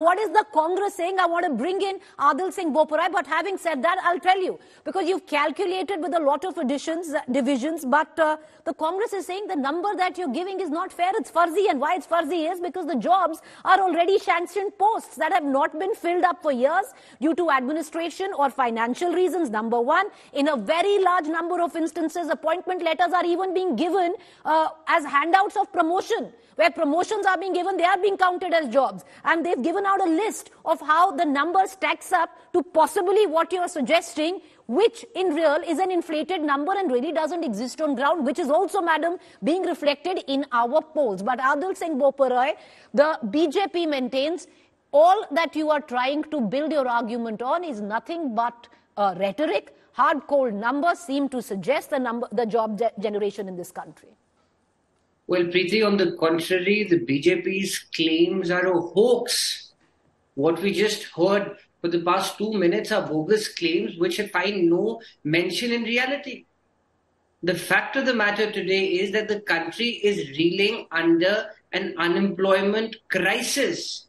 What is the Congress saying? I want to bring in Adil Singh Boparai, but having said that, I'll tell you, because you've calculated with a lot of divisions, but the Congress is saying the number that you're giving is not fair, it's fuzzy. And why it's fuzzy is because the jobs are already sanctioned posts that have not been filled up for years due to administration or financial reasons, number one. In a very large number of instances, appointment letters are even being given as handouts of promotion. Where promotions are being given, they are being counted as jobs. And they've given out a list of how the number stacks up to possibly what you're suggesting, which in real is an inflated number and really doesn't exist on ground, which is also, madam, being reflected in our polls. But Adil Singh Boparai, the BJP maintains all that you are trying to build your argument on is nothing but rhetoric. Hard, cold numbers seem to suggest the job generation in this country. Well, Preeti, on the contrary, the BJP's claims are a hoax. What we just heard for the past 2 minutes are bogus claims which find no mention in reality. The fact of the matter today is that the country is reeling under an unemployment crisis.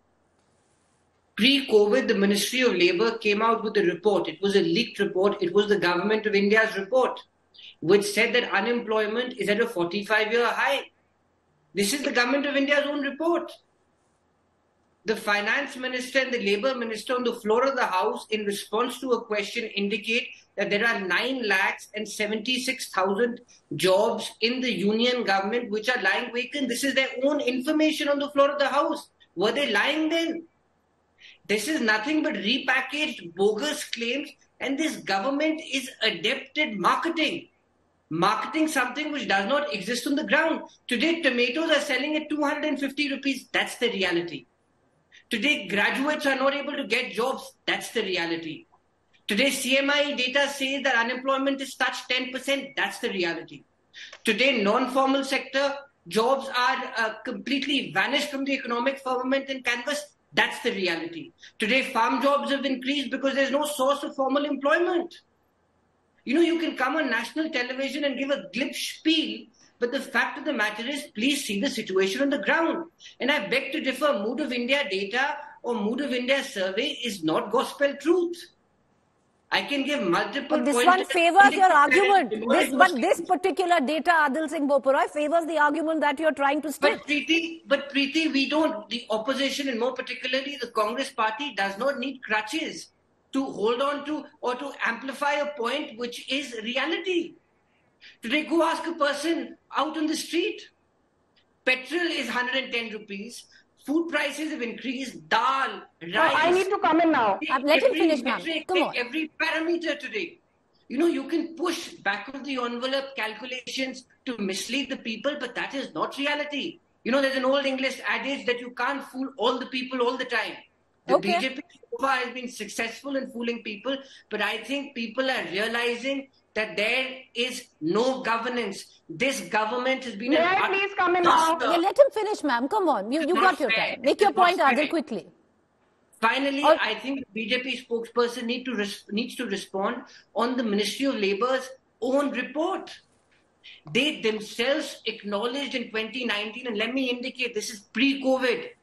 Pre-COVID, the Ministry of Labour came out with a report. It was a leaked report. It was the Government of India's report, which said that unemployment is at a 45-year high. This is the Government of India's own report. The Finance Minister and the Labour Minister on the floor of the House in response to a question indicate that there are 9,76,000 jobs in the union government which are lying vacant. This is their own information on the floor of the House. Were they lying then? This is nothing but repackaged bogus claims, and this government is adept at marketing. Marketing something which does not exist on the ground. Today, tomatoes are selling at 250 rupees. That's the reality. Today, graduates are not able to get jobs. That's the reality. Today, CMI data says that unemployment is touched 10%. That's the reality. Today, non-formal sector jobs are completely vanished from the economic firmament and canvas. That's the reality. Today, farm jobs have increased because there's no source of formal employment. You know, you can come on national television and give a glib spiel, but the fact of the matter is, please see the situation on the ground. And I beg to differ. Mood of India data or Mood of India survey is not gospel truth. I can give multiple points. This one favors your argument. This particular data, Adil Singh Boparai, favors the argument that you're trying to stick. But Preeti, we don't. The opposition, and more particularly the Congress party, does not need crutches to hold on to or to amplify a point which is reality. Today, go ask a person out on the street. Petrol is 110 rupees. Food prices have increased. Dal, rice. Oh, I need to come in now. Let him finish now. Come on. Every parameter today. You know, you can push back of the envelope calculations to mislead the people, but that is not reality. You know, there's an old English adage that you can't fool all the people all the time. The BJP so far has been successful in fooling people, but I think people are realizing that there is no governance. This government has been... please come in now. Yeah, let him finish, ma'am. Come on. You got your time. Make your point, Adil, quickly. Finally, I think the BJP spokesperson needs to respond on the Ministry of Labour's own report. They themselves acknowledged in 2019, and let me indicate, this is pre-COVID.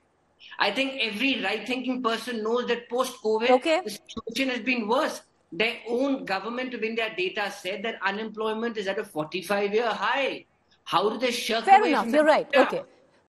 I think every right-thinking person knows that post-COVID, the situation has been worse. Their own Government of India data said that unemployment is at a 45-year high. How do they shirk away from that? Fair enough, you're right. Okay.